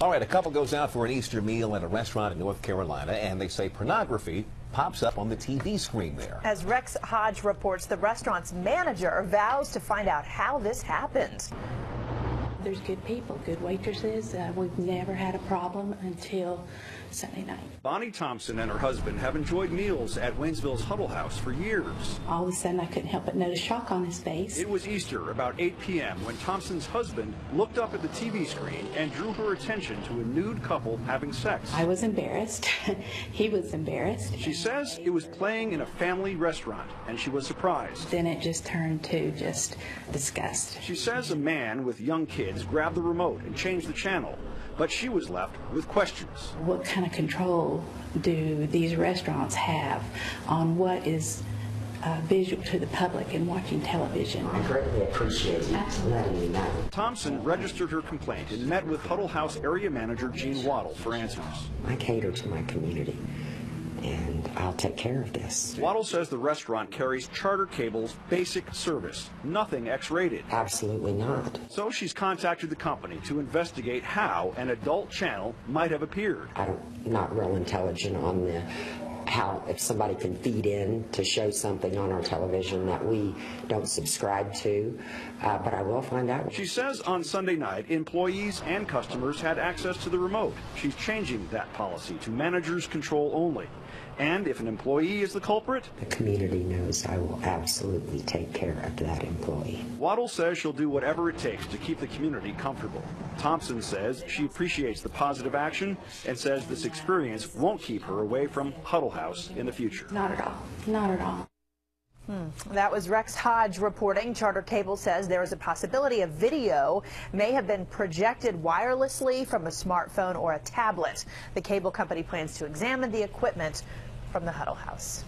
All right, a couple goes out for an Easter meal at a restaurant in North Carolina, and they say pornography pops up on the TV screen there. As Rex Hodge reports, the restaurant's manager vows to find out how this happened. There's good people, good waitresses. We've never had a problem until Sunday night. Bonnie Thompson and her husband have enjoyed meals at Waynesville's Huddle House for years. All of a sudden, I couldn't help but notice shock on his face. It was Easter, about 8 p.m., when Thompson's husband looked up at the TV screen and drew her attention to a nude couple having sex. I was embarrassed. He was embarrassed. She says it was playing in a family restaurant, and she was surprised. Then it just turned to just disgust. She says a man with young kids grabbed the remote and changed the channel, but she was left with questions. What kind of control do these restaurants have on what is visual to the public in watching television? I greatly appreciate you letting me know. Thompson registered her complaint and met with Huddle House area manager Jean Waddle for answers. I cater to my community, and I'll take care of this. Waddle says the restaurant carries Charter Cable's basic service, nothing X-rated. Absolutely not. So she's contacted the company to investigate how an adult channel might have appeared. I'm not real intelligent on how if somebody can feed in to show something on our television that we don't subscribe to, but I will find out. She says on Sunday night, employees and customers had access to the remote. She's changing that policy to managers' control only. And if an employee is the culprit, the community knows I will absolutely take care of that employee. Waddle says she'll do whatever it takes to keep the community comfortable. Thompson says she appreciates the positive action and says this experience won't keep her away from Huddle House in the future. Not at all. Not at all. That was Rex Hodge reporting. Charter Cable says there is a possibility a video may have been projected wirelessly from a smartphone or a tablet. The cable company plans to examine the equipment from the Huddle House.